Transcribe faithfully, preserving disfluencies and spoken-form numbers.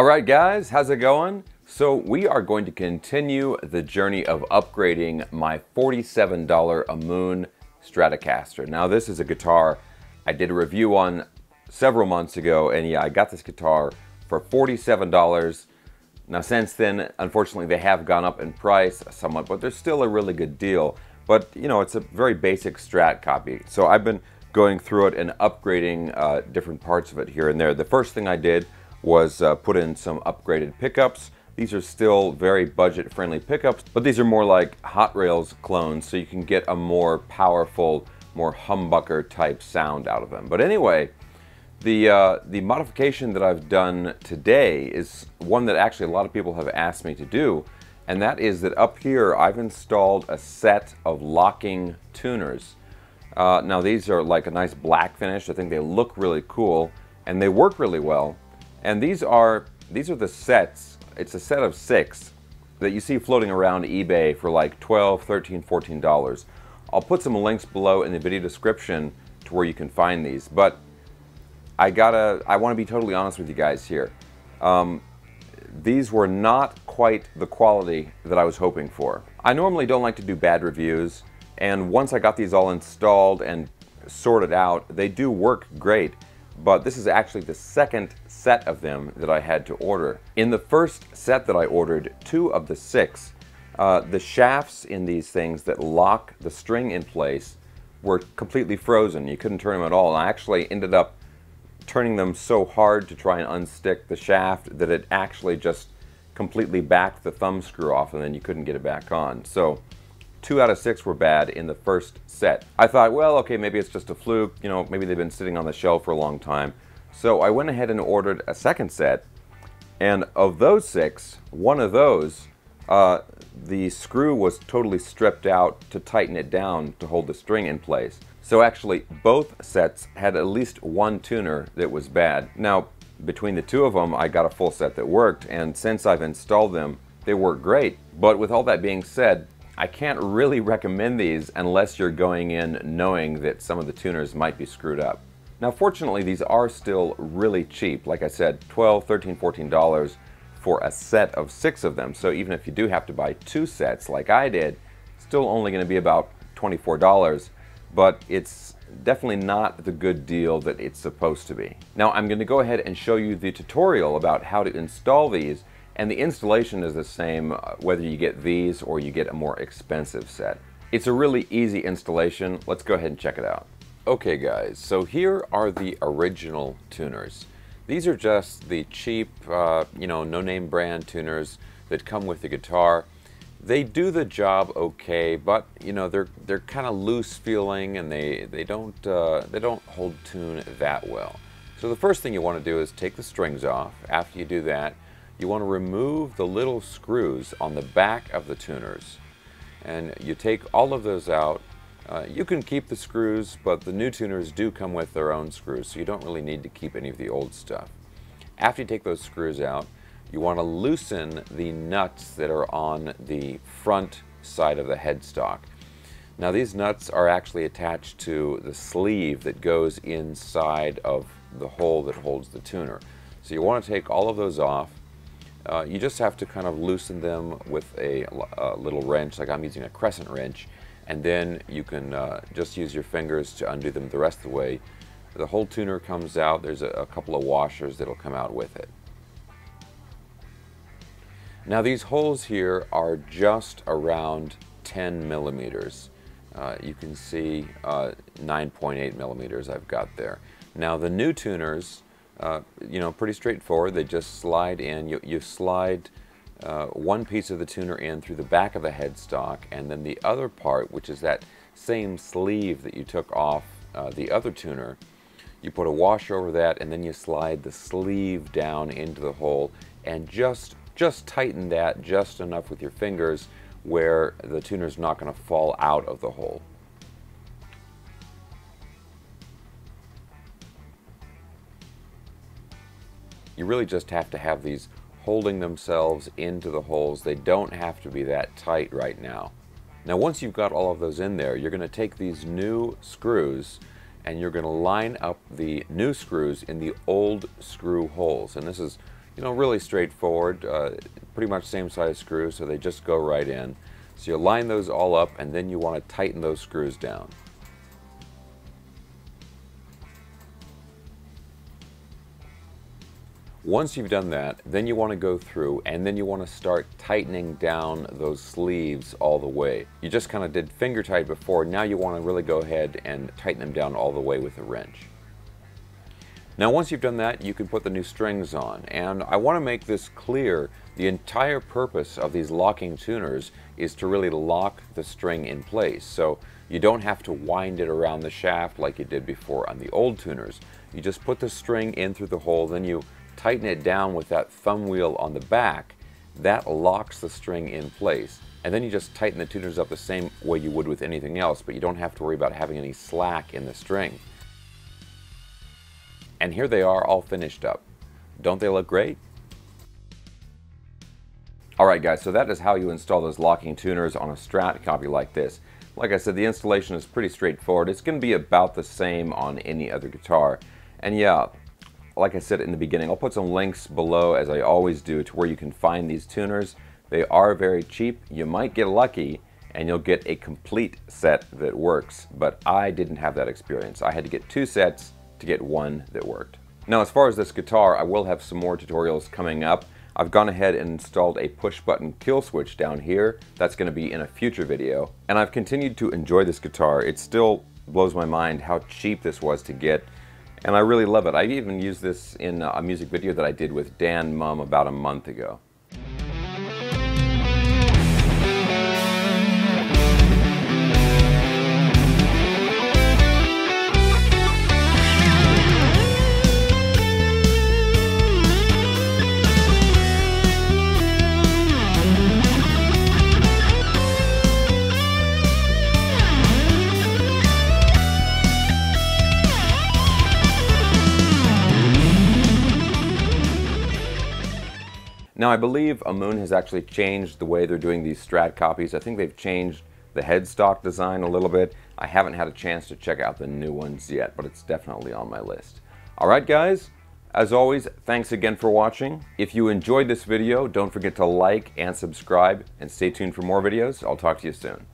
All right guys, how's it going? So we are going to continue the journey of upgrading my forty-seven dollar Ammoon Stratocaster. Now this is a guitar I did a review on several months ago, and yeah, I got this guitar for forty-seven dollars. Now since then, unfortunately, they have gone up in price somewhat, but they're still a really good deal. But you know, it's a very basic Strat copy. So I've been going through it and upgrading uh, different parts of it here and there. The first thing I did was uh, put in some upgraded pickups. These are still very budget-friendly pickups, but these are more like Hot Rails clones, so you can get a more powerful, more humbucker type sound out of them. But anyway, the, uh, the modification that I've done today is one that actually a lot of people have asked me to do, and that is that up here I've installed a set of locking tuners. Uh, now these are like a nice black finish. I think they look really cool and they work really well. And these are, these are the sets. It's a set of six that you see floating around eBay for like twelve, thirteen, fourteen dollars. I'll put some links below in the video description to where you can find these. But I gotta, I want to be totally honest with you guys here. Um, these were not quite the quality that I was hoping for. I normally don't like to do bad reviews, and once I got these all installed and sorted out, they do work great. But this is actually the second set of them that I had to order. In the first set that I ordered, two of the six, uh, the shafts in these things that lock the string in place were completely frozen. You couldn't turn them at all. And I actually ended up turning them so hard to try and unstick the shaft that it actually just completely backed the thumb screw off, and then you couldn't get it back on. So two out of six were bad in the first set. I thought, well, okay, maybe it's just a fluke. You know, maybe they've been sitting on the shelf for a long time. So I went ahead and ordered a second set. And of those six, one of those, uh, the screw was totally stripped out to tighten it down to hold the string in place. So actually, both sets had at least one tuner that was bad. Now, between the two of them, I got a full set that worked. And since I've installed them, they work great. But with all that being said, I can't really recommend these unless you're going in knowing that some of the tuners might be screwed up. Now fortunately, these are still really cheap. Like I said, twelve, thirteen, fourteen dollars for a set of six of them. So even if you do have to buy two sets like I did, still only going to be about twenty-four dollars, but it's definitely not the good deal that it's supposed to be. Now I'm going to go ahead and show you the tutorial about how to install these. And the installation is the same whether you get these or you get a more expensive set. It's a really easy installation. Let's go ahead and check it out. Okay guys, so here are the original tuners. These are just the cheap, uh, you know, no-name brand tuners that come with the guitar. They do the job okay, but you know, they're they're kind of loose feeling, and they they don't uh, they don't hold tune that well. So the first thing you want to do is take the strings off. After you do that, you want to remove the little screws on the back of the tuners, and you take all of those out. Uh, you can keep the screws, but the new tuners do come with their own screws, so you don't really need to keep any of the old stuff. After you take those screws out, you want to loosen the nuts that are on the front side of the headstock. Now these nuts are actually attached to the sleeve that goes inside of the hole that holds the tuner. So you want to take all of those off. Uh, you just have to kind of loosen them with a, a little wrench, like I'm using a crescent wrench, and then you can uh, just use your fingers to undo them the rest of the way. The whole tuner comes out. There's a, a couple of washers that'll come out with it. Now these holes here are just around ten millimeters. Uh, you can see uh, nine point eight millimeters I've got there. Now the new tuners, Uh, you know, pretty straightforward. They just slide in. You, you slide uh, one piece of the tuner in through the back of the headstock, and then the other part, which is that same sleeve that you took off uh, the other tuner, you put a washer over that, and then you slide the sleeve down into the hole, and just, just tighten that just enough with your fingers where the tuner's not going to fall out of the hole. You really just have to have these holding themselves into the holes. They don't have to be that tight right now. Now once you've got all of those in there, you're going to take these new screws and you're going to line up the new screws in the old screw holes. And this is you know, really straightforward, uh, pretty much same size screws, so they just go right in. So you line those all up, and then you want to tighten those screws down. Once you've done that, then you want to go through and then you want to start tightening down those sleeves all the way. You just kind of did finger tight before, now you want to really go ahead and tighten them down all the way with a wrench. Now once you've done that, you can put the new strings on, and I want to make this clear, the entire purpose of these locking tuners is to really lock the string in place, so you don't have to wind it around the shaft like you did before on the old tuners. You just put the string in through the hole, then you tighten it down with that thumb wheel on the back, that locks the string in place. And then you just tighten the tuners up the same way you would with anything else, but you don't have to worry about having any slack in the string. And here they are, all finished up. Don't they look great? Alright guys, so that is how you install those locking tuners on a Strat copy like this. Like I said, the installation is pretty straightforward. It's going to be about the same on any other guitar. And yeah, like I said in the beginning, I'll put some links below, as I always do, to where you can find these tuners. They are very cheap. You might get lucky and you'll get a complete set that works, but I didn't have that experience. I had to get two sets to get one that worked. Now, as far as this guitar, I will have some more tutorials coming up. I've gone ahead and installed a push button kill switch down here. That's going to be in a future video. And I've continued to enjoy this guitar. It still blows my mind how cheap this was to get. And I really love it. I even used this in a music video that I did with Dan Mumm about a month ago. Now I believe Ammoon has actually changed the way they're doing these Strat copies. I think they've changed the headstock design a little bit. I haven't had a chance to check out the new ones yet, but it's definitely on my list. Alright guys, as always, thanks again for watching. If you enjoyed this video, don't forget to like and subscribe, and stay tuned for more videos. I'll talk to you soon.